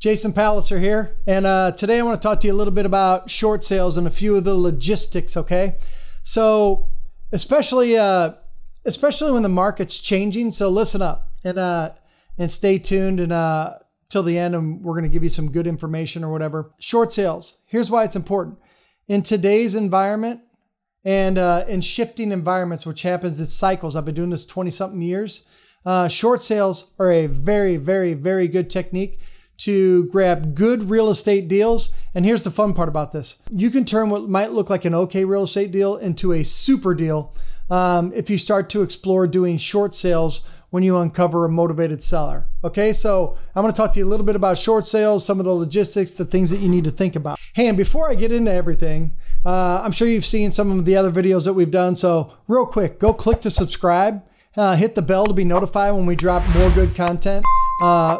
Jason Palliser here, and today I want to talk to you a little bit about short sales and a few of the logistics, okay? So especially when the market's changing, so listen up and stay tuned and till the end, and we're going to give you some good information or whatever. Short sales, here's why it's important. In today's environment and in shifting environments, which happens in cycles, I've been doing this 20-something years, short sales are a very, very, very good technique to grab good real estate deals. And here's the fun part about this. You can turn what might look like an okay real estate deal into a super deal if you start to explore doing short sales when you uncover a motivated seller. Okay, so I'm gonna talk to you a little bit about short sales, some of the logistics, the things that you need to think about. Hey, and before I get into everything, I'm sure you've seen some of the other videos that we've done. So real quick, go click to subscribe, hit the bell to be notified when we drop more good content,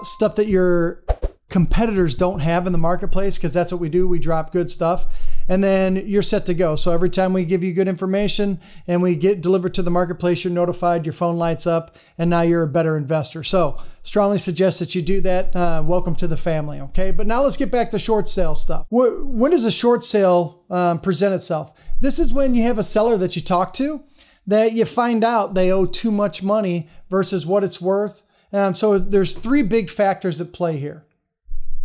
stuff that you're competitors don't have in the marketplace, because that's what we do. We drop good stuff and then you're set to go. So every time we give you good information and we get delivered to the marketplace, you're notified, your phone lights up, and now you're a better investor. So strongly suggest that you do that. Welcome to the family, okay? But now let's get back to short sale stuff. When does a short sale present itself? This is when you have a seller that you talk to that you find out they owe too much money versus what it's worth. So there's three big factors at play here.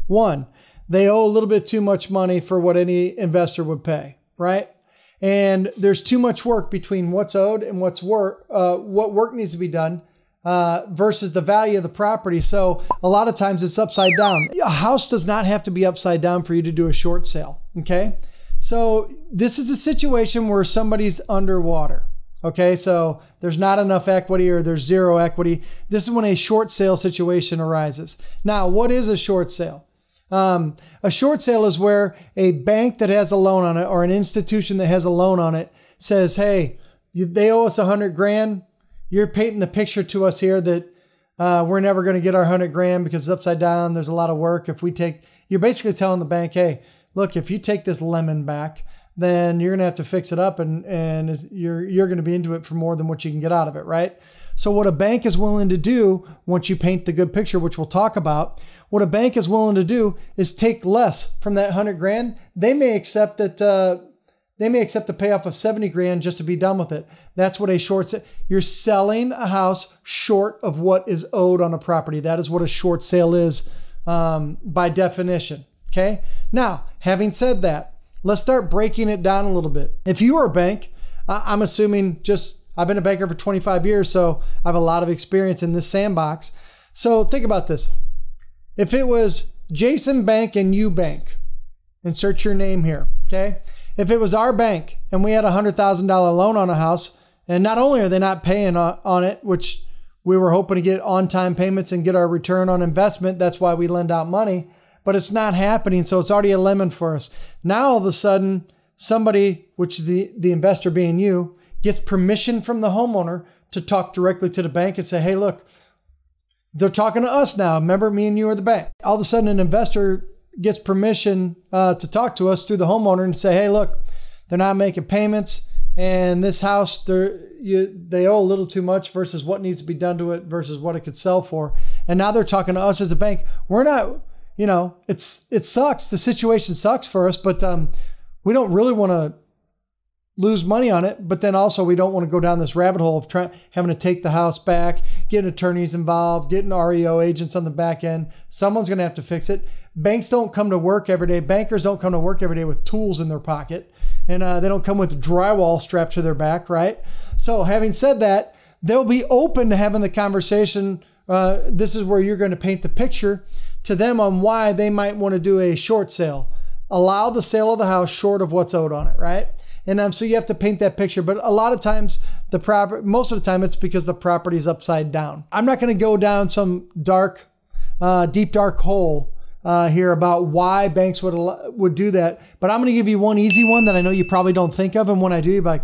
One, they owe a little bit too much money for what any investor would pay, right? And there's too much work between what's owed and what's what work needs to be done versus the value of the property. So a lot of times it's upside down. A house does not have to be upside down for you to do a short sale, okay? So this is a situation where somebody's underwater, okay? So there's not enough equity or there's zero equity. This is when a short sale situation arises. Now, what is a short sale? A short sale is where a bank that has a loan on it or an institution that has a loan on it says, hey, they owe us 100 grand. You're painting the picture to us here that we're never going to get our 100 grand because it's upside down. There's a lot of work. If we take, you're basically telling the bank, hey, look, if you take this lemon back, then you're going to have to fix it up and you're going to be into it for more than what you can get out of it, right? So what a bank is willing to do once you paint the good picture, which we'll talk about, what a bank is willing to do is take less from that 100 grand. They may accept that they may accept the payoff of 70 grand just to be done with it. That's what a short sale. You're selling a house short of what is owed on a property. That is what a short sale is by definition. Okay. Now, having said that, let's start breaking it down a little bit. If you are a bank, I'm assuming just. I've been a banker for 25 years, so I have a lot of experience in this sandbox. So think about this. If it was Jason Bank and you bank, insert your name here, okay? If it was our bank and we had a $100,000 loan on a house, and not only are they not paying on it, which we were hoping to get on-time payments and get our return on investment, that's why we lend out money, but it's not happening, so it's already a lemon for us. Now all of a sudden, somebody, which the investor being you, gets permission from the homeowner to talk directly to the bank and say, hey, look, they're talking to us now. Remember, me and you are the bank. All of a sudden, an investor gets permission to talk to us through the homeowner and say, hey, look, they're not making payments, and this house, they owe a little too much versus what needs to be done to it versus what it could sell for. And now they're talking to us as a bank. We're not, you know, it sucks. The situation sucks for us, but we don't really want to lose money on it, but then also we don't want to go down this rabbit hole of having to take the house back, getting attorneys involved, getting REO agents on the back end. Someone's going to have to fix it. Banks don't come to work every day. Bankers don't come to work every day with tools in their pocket, and they don't come with drywall strapped to their back, right? So having said that, they'll be open to having the conversation. This is where you're going to paint the picture to them on why they might want to do a short sale. Allow the sale of the house short of what's owed on it, right? And so you have to paint that picture. But a lot of times, most of the time, it's because the property is upside down. I'm not going to go down some dark, deep dark hole here about why banks would do that. But I'm going to give you one easy one that I know you probably don't think of. And when I do, you're like,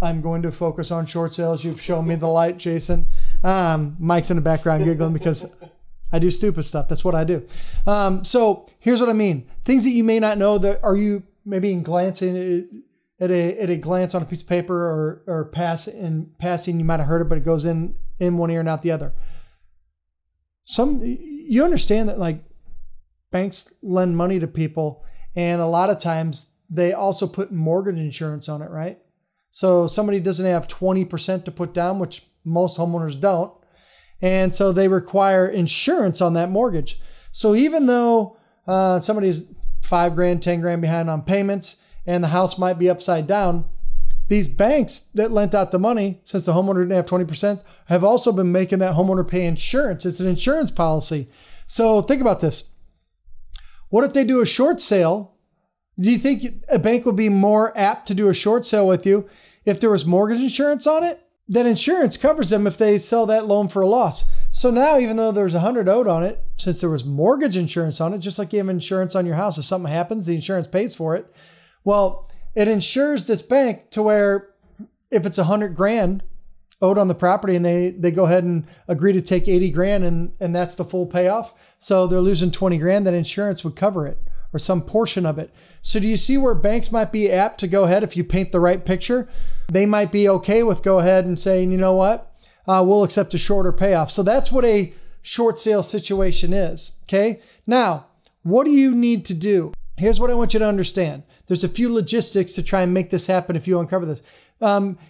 I'm going to focus on short sales. You've shown me the light, Jason. Mike's in the background giggling because I do stupid stuff. That's what I do. So here's what I mean. Things that you may not know that are you maybe at a glance on a piece of paper or passing, you might have heard it, but it goes in one ear and out the other. You understand that, like, Banks lend money to people, and a lot of times they also put mortgage insurance on it, right? So somebody doesn't have 20% to put down, which most homeowners don't. And so they require insurance on that mortgage. So even though somebody's 5 grand, 10 grand behind on payments and the house might be upside down, these banks that lent out the money, since the homeowner didn't have 20%, have also been making that homeowner pay insurance. It's an insurance policy. So think about this. What if they do a short sale? Do you think a bank would be more apt to do a short sale with you if there was mortgage insurance on it? That insurance covers them if they sell that loan for a loss. So now, even though there's 100 owed on it, since there was mortgage insurance on it, just like you have insurance on your house, if something happens, the insurance pays for it. Well, it insures this bank to where if it's 100 grand owed on the property and they go ahead and agree to take 80 grand and that's the full payoff, so they're losing 20 grand, that insurance would cover it, or some portion of it. So do you see where banks might be apt to go ahead if you paint the right picture? They might be okay with go ahead and saying, you know what, we'll accept a shorter payoff. So that's what a short sale situation is, okay? Now, what do you need to do? Here's what I want you to understand. There's a few logistics to try and make this happen if you uncover this.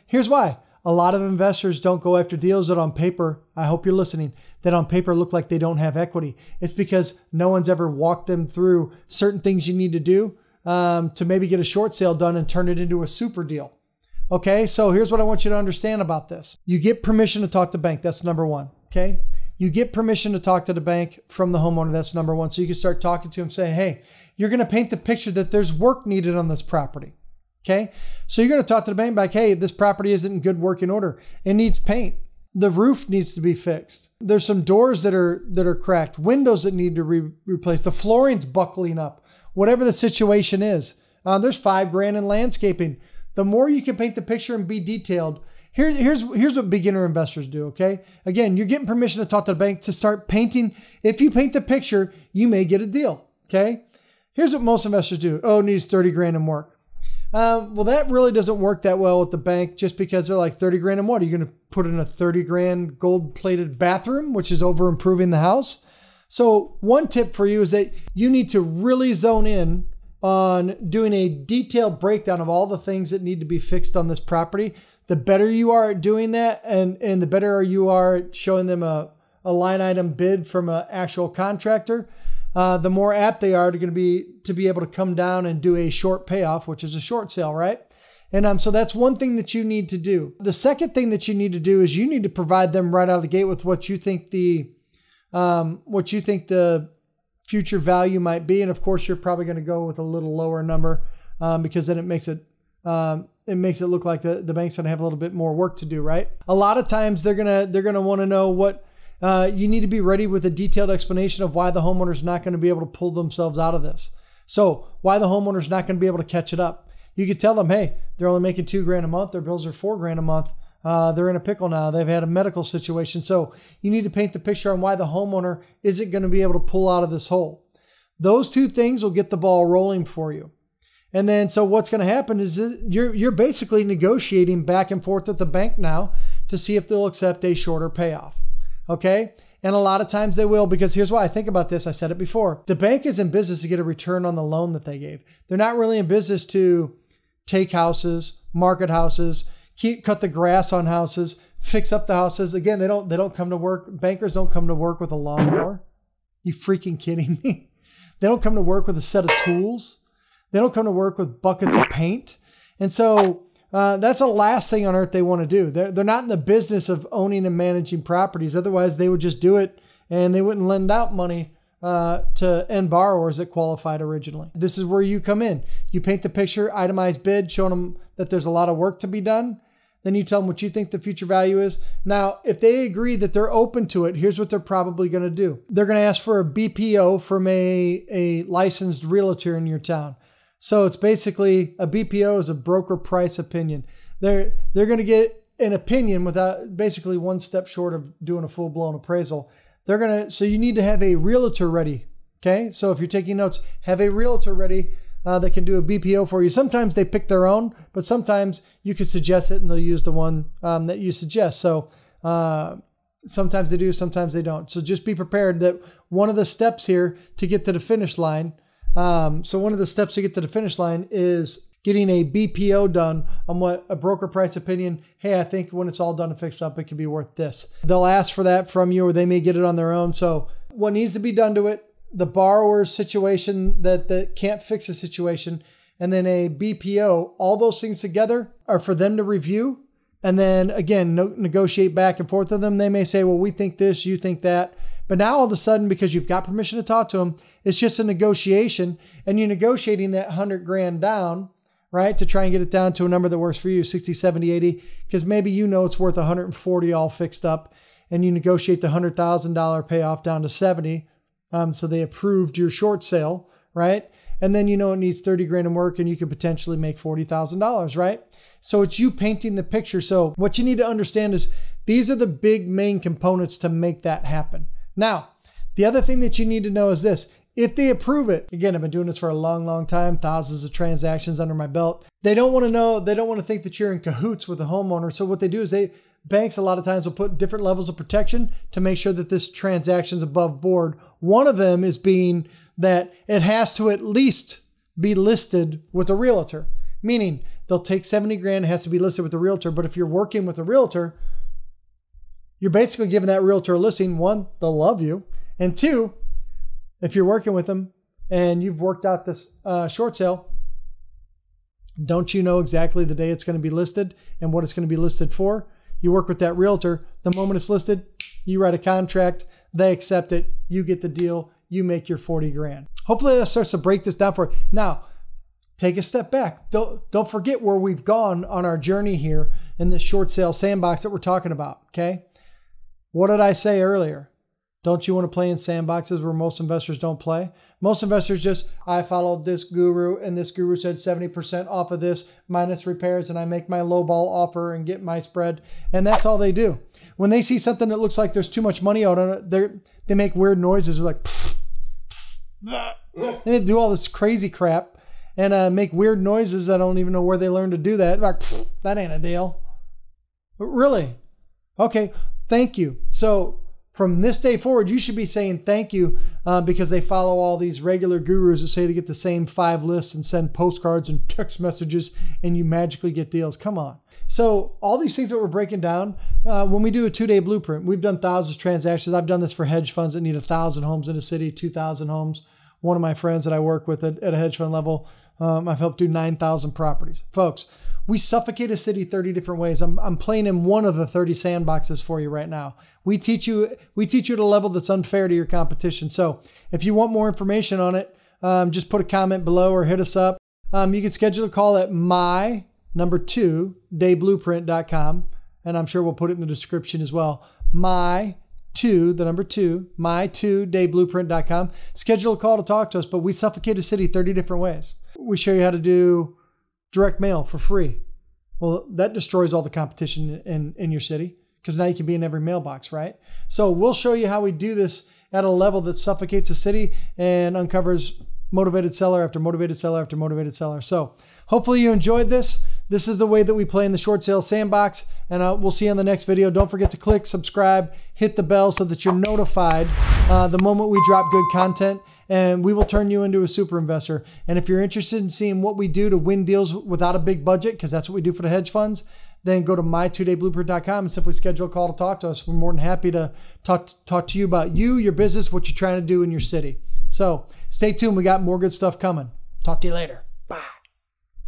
Here's why. A lot of investors don't go after deals that on paper, I hope you're listening, that on paper look like they don't have equity. It's because no one's ever walked them through certain things you need to do to maybe get a short sale done and turn it into a super deal. Okay, so here's what I want you to understand about this. You get permission to talk to bank. That's number one, okay? You get permission to talk to the bank from the homeowner. That's number one. So you can start talking to him, saying, hey, you're going to paint the picture that there's work needed on this property. Okay, so you're going to talk to the bank like, hey, this property isn't in good working order. It needs paint. The roof needs to be fixed. There's some doors that are cracked, windows that need to replace. The flooring's buckling up. Whatever the situation is, there's 5 grand in landscaping. The more you can paint the picture and be detailed. Here's what beginner investors do. Okay, again, you're getting permission to talk to the bank to start painting. If you paint the picture, you may get a deal. Okay, here's what most investors do. Oh, it needs 30 grand in work. Well, that really doesn't work that well with the bank just because they're like 30 grand and what? Are you going to put in a 30 grand gold plated bathroom, which is over improving the house? So one tip for you is that you need to really zone in on doing a detailed breakdown of all the things that need to be fixed on this property. The better you are at doing that and the better you are at showing them a line item bid from an actual contractor, the more apt they are to be able to come down and do a short payoff, which is a short sale, right? And so that's one thing that you need to do. The second thing that you need to do is you need to provide them right out of the gate with what you think the future value might be, and of course you're probably going to go with a little lower number because then it makes it look like the bank's going to have a little bit more work to do, right? A lot of times they're going to want to know what. You need to be ready with a detailed explanation of why the homeowner's not going to be able to pull themselves out of this. So why the homeowner's not going to be able to catch it up. You could tell them, hey, they're only making 2 grand a month. Their bills are 4 grand a month. They're in a pickle now. They've had a medical situation. So you need to paint the picture on why the homeowner isn't going to be able to pull out of this hole. Those two things will get the ball rolling for you. And then, so what's going to happen is you're basically negotiating back and forth with the bank now to see if they'll accept a shorter payoff. Okay, and a lot of times they will, because here's why. I think about this. I said it before. The bank is in business to get a return on the loan that they gave. They're not really in business to take houses, market houses, cut the grass on houses, fix up the houses. Again, they don't come to work. Bankers don't come to work with a lawnmower. You freaking kidding me? They don't come to work with a set of tools. They don't come to work with buckets of paint. And so that's the last thing on earth they want to do. They're not in the business of owning and managing properties. Otherwise, they would just do it and they wouldn't lend out money to end borrowers that qualified originally. This is where you come in. You paint the picture, itemized bid, showing them that there's a lot of work to be done. Then you tell them what you think the future value is. Now, if they agree that they're open to it, here's what they're probably going to do. They're going to ask for a BPO from a licensed realtor in your town. So it's basically a BPO is a broker price opinion. They're going to get an opinion without basically one step short of doing a full-blown appraisal. So you need to have a realtor ready. Okay. So if you're taking notes, have a realtor ready that can do a BPO for you. Sometimes they pick their own, but sometimes you can suggest it and they'll use the one that you suggest. So Sometimes they do, sometimes they don't. So just be prepared that one of the steps here to get to the finish line, one of the steps to get to the finish line is getting a BPO done on what a broker price opinion. Hey, I think when it's all done and fixed up, it could be worth this. They'll ask for that from you, or they may get it on their own. So what needs to be done to it, the borrower's situation that can't fix the situation, and then a BPO, all those things together are for them to review. And then again, negotiate back and forth with them. They may say, well, we think this, you think that. But now all of a sudden, because you've got permission to talk to them, it's just a negotiation, and you're negotiating that $100,000 down, right? To try and get it down to a number that works for you, 60, 70, 80, because maybe you know it's worth 140 all fixed up, and you negotiate the $100,000 payoff down to 70. So they approved your short sale, right? And then you know it needs 30 grand in work, and you could potentially make $40,000, right? So it's you painting the picture. So what you need to understand is these are the big main components to make that happen. Now, the other thing that you need to know is this. If they approve it, again, I've been doing this for a long, long time, thousands of transactions under my belt. They don't want to know, they don't want to think that you're in cahoots with the homeowner. So what they do is banks a lot of times will put different levels of protection to make sure that this transaction's above board. One of them is being that it has to at least be listed with a realtor, meaning they'll take 70 grand, it has to be listed with a realtor. But if you're working with a realtor, you're basically giving that realtor a listing. One, they'll love you. And two, if you're working with them and you've worked out this short sale, don't you know exactly the day it's going to be listed and what it's going to be listed for? You work with that realtor. The moment it's listed, you write a contract, they accept it, you get the deal, you make your 40 grand. Hopefully that starts to break this down for you. Now, take a step back. Don't forget where we've gone on our journey here in this short sale sandbox that we're talking about, okay? What did I say earlier? Don't you want to play in sandboxes where most investors don't play? Most investors just, I followed this guru and this guru said 70% off of this minus repairs and I make my lowball offer and get my spread. And that's all they do. When they see something that looks like there's too much money out on it, they make weird noises. They're like, pfft, pfft. And they do all this crazy crap and make weird noises. I don't even know where they learn to do that. Like, pfft, that ain't a deal. But really? Okay, thank you. So from this day forward, you should be saying thank you because they follow all these regular gurus that say they get the same 5 lists and send postcards and text messages and you magically get deals. Come on. So all these things that we're breaking down, when we do a 2-day blueprint, we've done thousands of transactions. I've done this for hedge funds that need 1,000 homes in a city, 2,000 homes. One of my friends that I work with at a hedge fund level, I've helped do 9,000 properties. Folks, we suffocate a city 30 different ways. I'm playing in one of the 30 sandboxes for you right now. We teach you at a level that's unfair to your competition. So if you want more information on it, just put a comment below or hit us up. You can schedule a call at my2dayblueprint.com. And I'm sure we'll put it in the description as well. My2dayblueprint.com. Schedule a call to talk to us, but we suffocate a city 30 different ways. We show you how to do direct mail for free. Well, that destroys all the competition in your city because now you can be in every mailbox, right? So we'll show you how we do this at a level that suffocates a city and uncovers motivated seller after motivated seller after motivated seller. So hopefully you enjoyed this. This is the way that we play in the short sale sandbox, and we'll see you on the next video. Don't forget to click, subscribe, hit the bell so that you're notified the moment we drop good content, and we will turn you into a super investor. And if you're interested in seeing what we do to win deals without a big budget, because that's what we do for the hedge funds, then go to my2dayblueprint.com and simply schedule a call to talk to us. We're more than happy to talk to you about you, your business, what you're trying to do in your city. So stay tuned. We got more good stuff coming. Talk to you later. Bye.